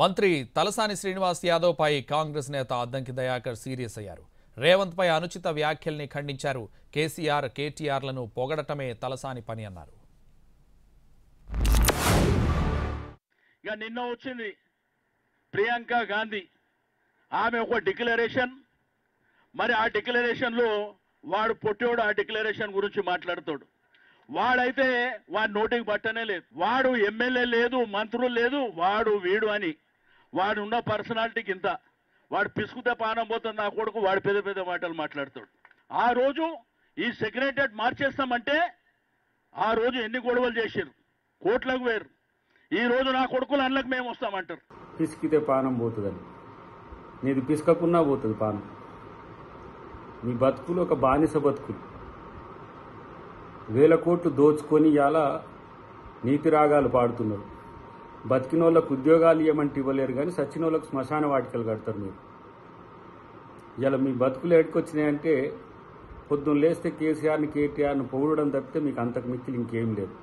మంత్రి తలసాని శ్రీనివాస్ యాదవ్ పై కాంగ్రెస్ నేత అద్దంకి దయాకర్ సీరియస్ అయ్యారు. రేవంత్ పై అనుచిత వ్యాఖ్యల్ని ఖండించారు. కేసీఆర్ కేటీఆర్లను పొగడటమే తలసాని పని అన్నారు. ఇక నిన్న వచ్చింది ప్రియాంక గాంధీ, ఆమె ఒక డిక్లరేషన్, మరి ఆ డిక్లరేషన్ లో వాడు పొట్టోడు ఆ డిక్లరేషన్ గురించి మాట్లాడుతాడు. వాడైతే వాడి నోటికి పట్టనే లేదు. వాడు ఎమ్మెల్యే లేదు, మంత్రులు లేదు, వాడు వీడు అని వాడు ఉన్న పర్సనాలిటీకి ఇంత వాడు పిసుకుతే పానం పోతుంది నా కొడుకు, వాడు పెద్ద పెద్ద మాటలు మాట్లాడతాడు. ఆ రోజు ఈ సెక్రటరియట్ మార్చేస్తామంటే ఆ రోజు ఎన్ని గొడవలు చేశారు, కోట్లకు వేరు. ఈ రోజు నా కొడుకులు అందులోకి మేము వస్తామంటారు. పిసికితే పానం పోతుందని, నీది పిసుకకున్నా పోతుంది పానం. నీ బతుకులు ఒక బానిస బతుకులు. వేల కోట్లు దోచుకొని ఇలా నీతి రాగాలు పాడుతున్నారు. బతికిన వాళ్ళకు ఉద్యోగాలు ఇవ్వమంటే ఇవ్వలేరు, కానీ సచ్చిన వాళ్ళకు శ్మశాన వాటికలు కడతారు. మీరు ఇలా మీ బతుకులు ఎడుకొచ్చినాయంటే పొద్దున్న లేస్తే కేసీఆర్ని కేటీఆర్ని పొగడడం తప్పితే మీకు అంతకు మిక్కిలి ఇంకేం లేదు.